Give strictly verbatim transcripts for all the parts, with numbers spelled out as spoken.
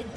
Red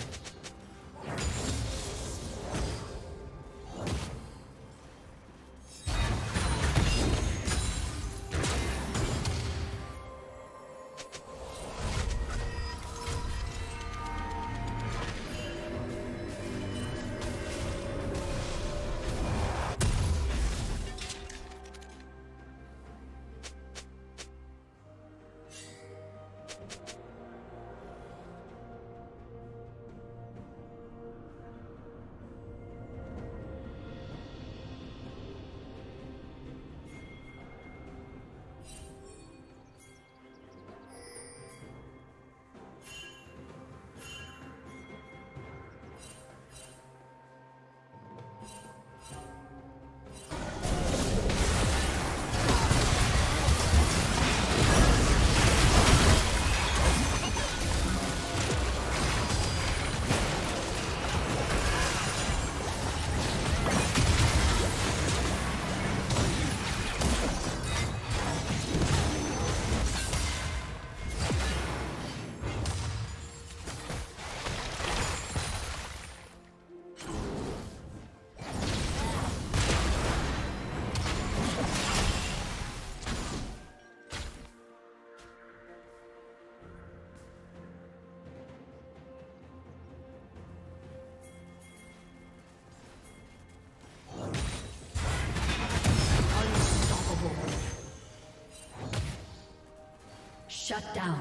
Shut down.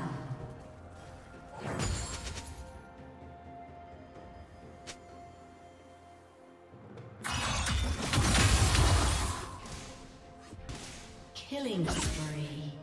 Killing spree.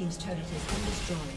team's turret has been destroyed.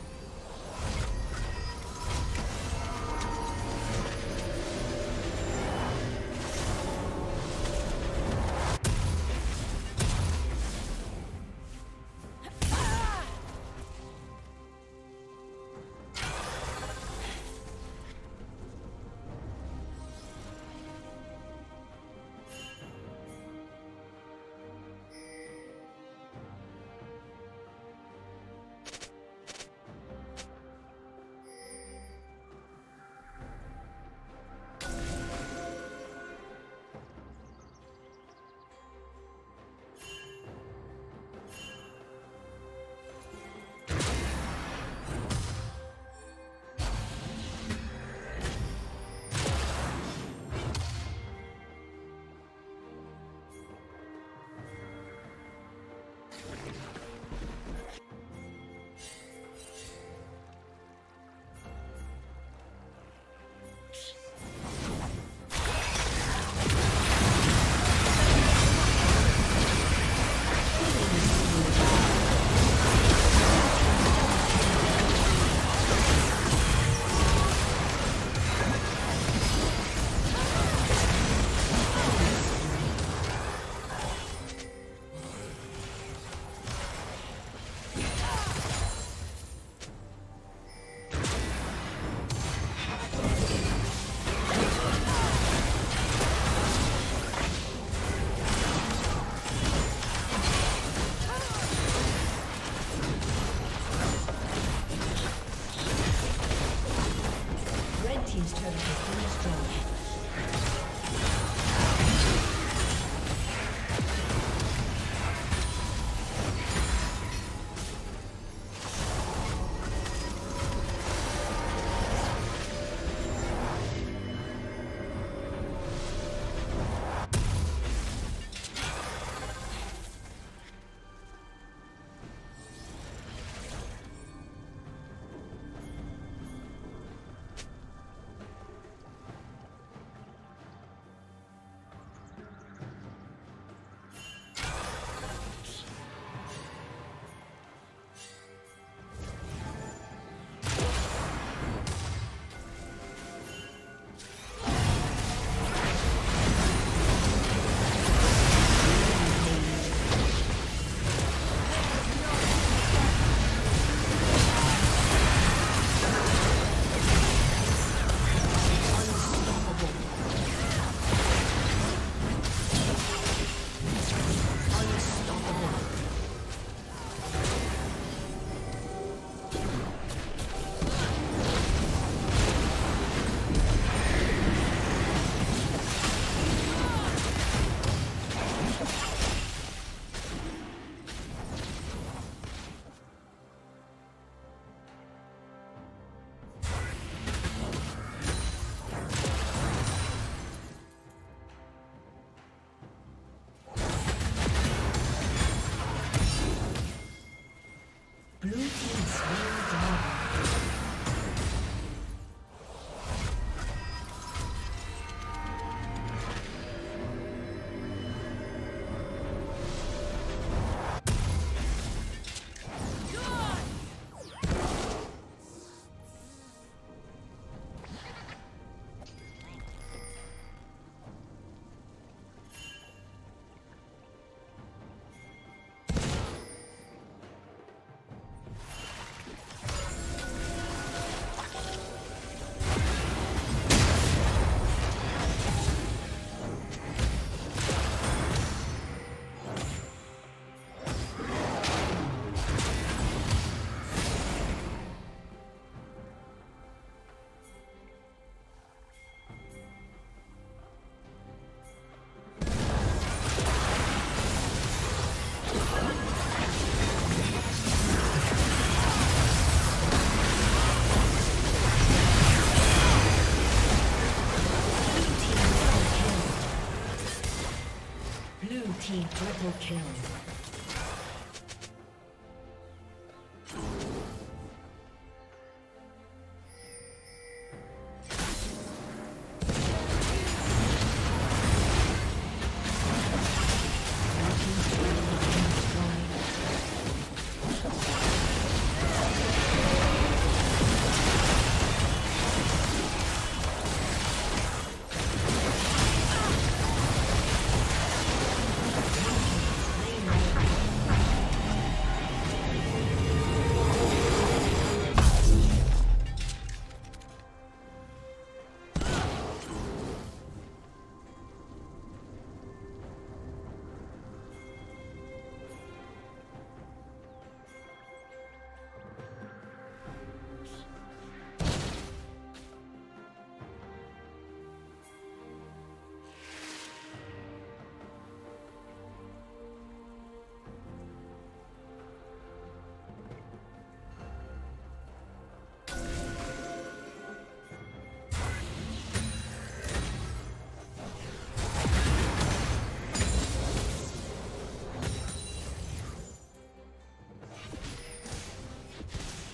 Team triple kill.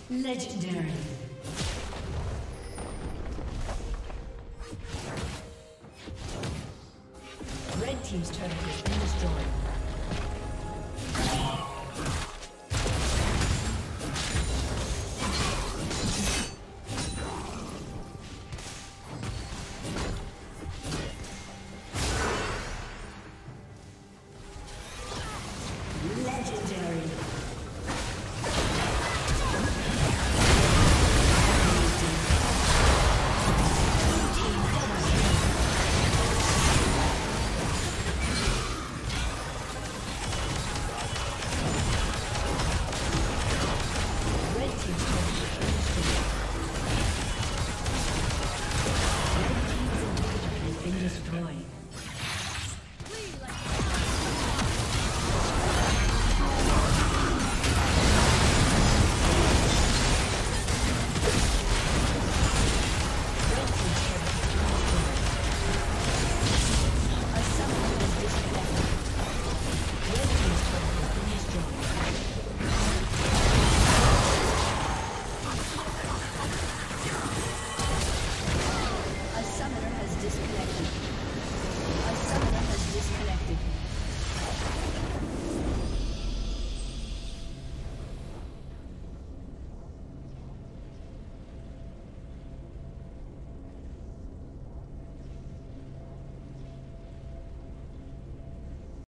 Legendary. Red team's turret has been destroyed.